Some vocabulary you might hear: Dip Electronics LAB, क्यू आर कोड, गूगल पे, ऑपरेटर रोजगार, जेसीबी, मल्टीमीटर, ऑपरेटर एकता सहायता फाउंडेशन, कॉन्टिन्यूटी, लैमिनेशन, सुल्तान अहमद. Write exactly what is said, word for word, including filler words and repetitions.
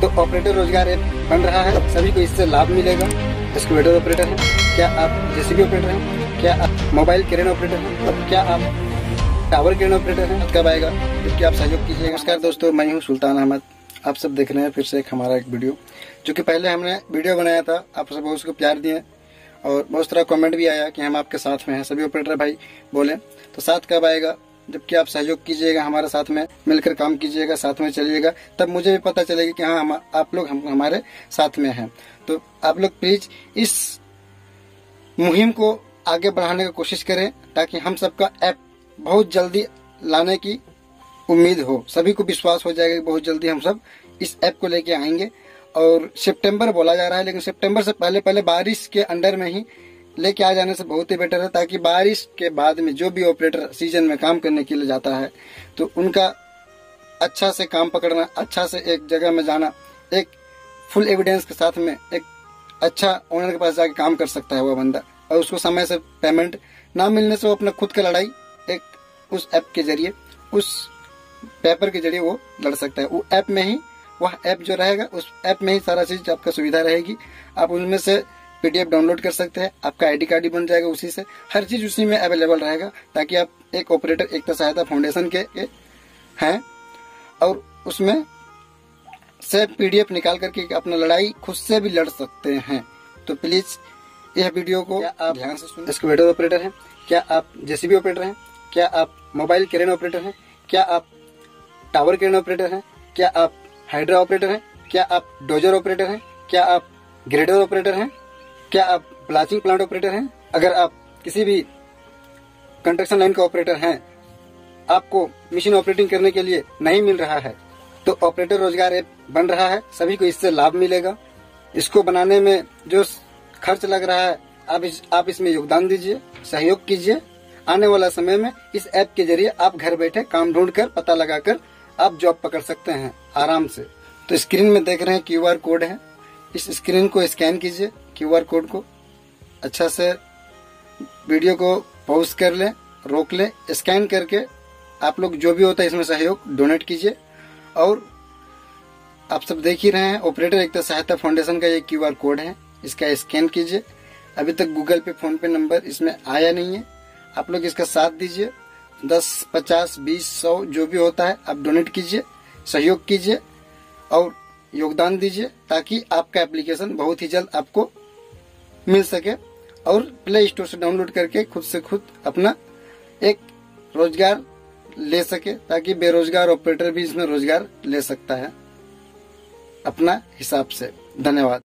तो ऑपरेटर रोजगार ऐप बन रहा है, सभी को इससे लाभ मिलेगा। एक्सकेवेटर ऑपरेटर हैं, क्या आप जेसीबी ऑपरेटर हैं, क्या आप मोबाइल क्रेन ऑपरेटर हैं, क्या आप टावर क्रेन ऑपरेटर हैं, कब आएगा, इसके आप सहयोग कीजिए। नमस्कार दोस्तों, मैं हूँ सुल्तान अहमद। आप सब देख रहे हैं फिर से एक हमारा एक वीडियो, जो कि पहले हमने वीडियो बनाया था, आप सब उसको प्यार दिए और बहुत सारा कमेंट भी आया कि हम आपके साथ में हैं। सभी ऑपरेटर भाई बोले तो साथ कब आएगा, जबकि आप सहयोग कीजिएगा, हमारे साथ में मिलकर काम कीजिएगा, साथ में चलिएगा, तब मुझे भी पता चलेगा कि हाँ हम आप लोग हम हमारे साथ में हैं। तो आप लोग प्लीज इस मुहिम को आगे बढ़ाने की कोशिश करें, ताकि हम सबका ऐप बहुत जल्दी लाने की उम्मीद हो। सभी को विश्वास हो जाएगा कि बहुत जल्दी हम सब इस ऐप को लेके आएंगे। और सितंबर बोला जा रहा है, लेकिन सितंबर से पहले पहले बारिश के अंडर में ही लेके आ जाने से बहुत ही बेटर है, ताकि बारिश के बाद में जो भी ऑपरेटर सीजन में काम करने के लिए जाता है तो उनका अच्छा से काम पकड़ना, अच्छा से एक जगह में जाना, एक फुल एविडेंस के साथ में एक अच्छा ओनर के पास जाके काम कर सकता है वह बंदा। और उसको समय से पेमेंट ना मिलने से वो अपना खुद का लड़ाई एक उस ऐप के जरिए, उस पेपर के जरिए वो लड़ सकता है। वो ऐप में ही, वह ऐप जो रहेगा उस ऐप में ही सारा चीज आपका सुविधा रहेगी। आप उनमें से पीडीएफ डाउनलोड कर सकते हैं, आपका आईडी कार्ड भी बन जाएगा, उसी से हर चीज उसी में अवेलेबल रहेगा, ताकि आप एक ऑपरेटर एकता सहायता फाउंडेशन के, के हैं और उसमें से पीडीएफ निकाल करके अपना लड़ाई खुद से भी लड़ सकते हैं। तो प्लीज यह वीडियो को आप ध्यान से सुनिए। एक्सकेवेटर ऑपरेटर हैं, क्या आप जेसीबी ऑपरेटर हैं, क्या आप मोबाइल क्रेन ऑपरेटर हैं, क्या आप टावर क्रेन ऑपरेटर हैं, क्या आप हाइड्रा ऑपरेटर हैं, क्या आप डोजर ऑपरेटर हैं, क्या आप ग्रेडर ऑपरेटर हैं, क्या आप ब्लाचिंग प्लांट ऑपरेटर हैं। अगर आप किसी भी कंस्ट्रक्शन लाइन का ऑपरेटर हैं, आपको मशीन ऑपरेटिंग करने के लिए नहीं मिल रहा है, तो ऑपरेटर रोजगार ऐप बन रहा है, सभी को इससे लाभ मिलेगा। इसको बनाने में जो खर्च लग रहा है, आप इस आप इसमें योगदान दीजिए, सहयोग कीजिए। आने वाला समय में इस ऐप के जरिए आप घर बैठे काम ढूंढ कर, पता लगा कर आप जॉब पकड़ सकते हैं आराम से। तो स्क्रीन में देख रहे हैं क्यू आर कोड है, इस स्क्रीन को स्कैन कीजिए, क्यू आर कोड को अच्छा से वीडियो को पॉज कर लें, रोक लें, स्कैन करके आप लोग जो भी होता है इसमें सहयोग डोनेट कीजिए। और आप सब देख ही रहे हैं ऑपरेटर एकता सहायता फाउंडेशन का ये क्यू आर कोड है, इसका स्कैन कीजिए। अभी तक गूगल पे, फोन पे नंबर इसमें आया नहीं है, आप लोग इसका साथ दीजिए। दस, पचास, बीस, सौ जो भी होता है आप डोनेट कीजिए, सहयोग कीजिए और योगदान दीजिए, ताकि आपका एप्लीकेशन बहुत ही जल्द आपको मिल सके और प्ले स्टोर से डाउनलोड करके खुद से खुद अपना एक रोजगार ले सके, ताकि बेरोजगार ऑपरेटर भी इसमें रोजगार ले सकता है अपना हिसाब से। धन्यवाद।